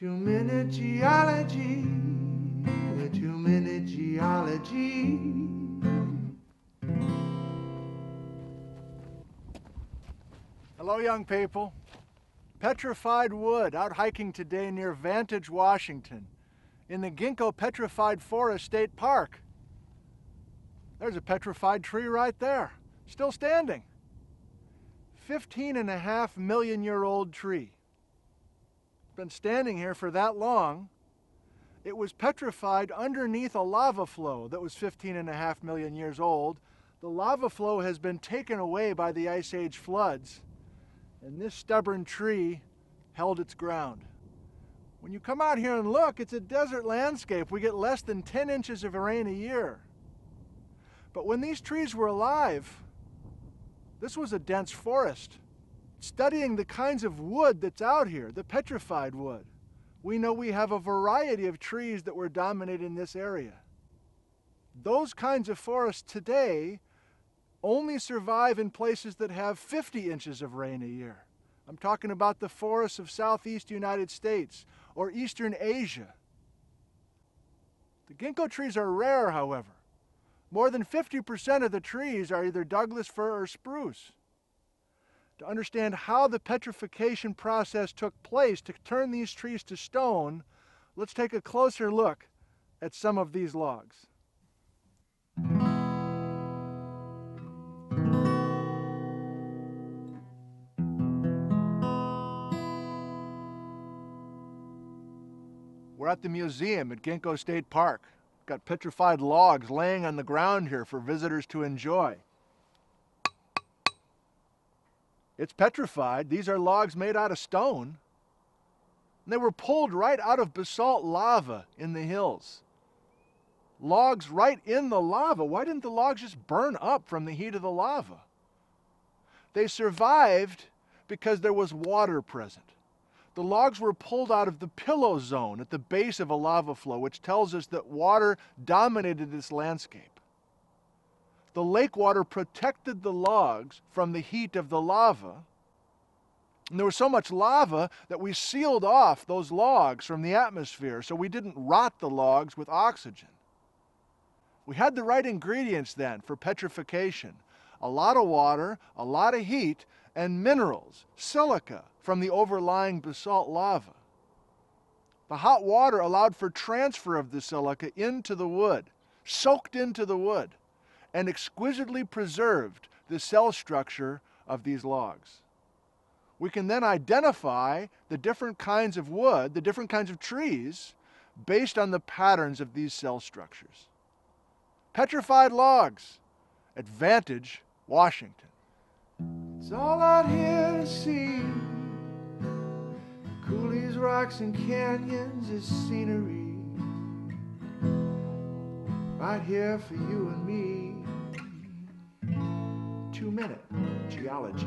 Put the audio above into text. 2 minute geology, the 2 minute geology. Hello, young people. Petrified wood, out hiking today near Vantage, Washington, in the Ginkgo Petrified Forest State Park. There's a petrified tree right there, still standing. 15.5 million-year-old tree. Been standing here for that long. It was petrified underneath a lava flow that was 15.5 million years old. The lava flow has been taken away by the Ice Age floods, and this stubborn tree held its ground. When you come out here and look, it's a desert landscape. We get less than 10 inches of rain a year. But when these trees were alive, this was a dense forest. Studying the kinds of wood that's out here, the petrified wood, we know we have a variety of trees that were dominating this area. Those kinds of forests today only survive in places that have 50 inches of rain a year. I'm talking about the forests of southeast United States or eastern Asia. The ginkgo trees are rare, however. More than 50% of the trees are either Douglas fir or spruce. To understand how the petrification process took place to turn these trees to stone, let's take a closer look at some of these logs. We're at the museum at Ginkgo State Park. Got petrified logs laying on the ground here for visitors to enjoy. It's petrified. These are logs made out of stone. And they were pulled right out of basalt lava in the hills. Logs right in the lava. Why didn't the logs just burn up from the heat of the lava? They survived because there was water present. The logs were pulled out of the pillow zone at the base of a lava flow, which tells us that water dominated this landscape. The lake water protected the logs from the heat of the lava. And there was so much lava that we sealed off those logs from the atmosphere so we didn't rot the logs with oxygen. We had the right ingredients then for petrification. A lot of water, a lot of heat, and minerals, silica, from the overlying basalt lava. The hot water allowed for transfer of the silica into the wood, soaked into the wood, and exquisitely preserved the cell structure of these logs. We can then identify the different kinds of wood, the different kinds of trees, based on the patterns of these cell structures. Petrified logs at Vantage, Washington. It's all out here to see. Coulees, rocks, and canyons is scenery. Right here for you and me. 2 minute geology.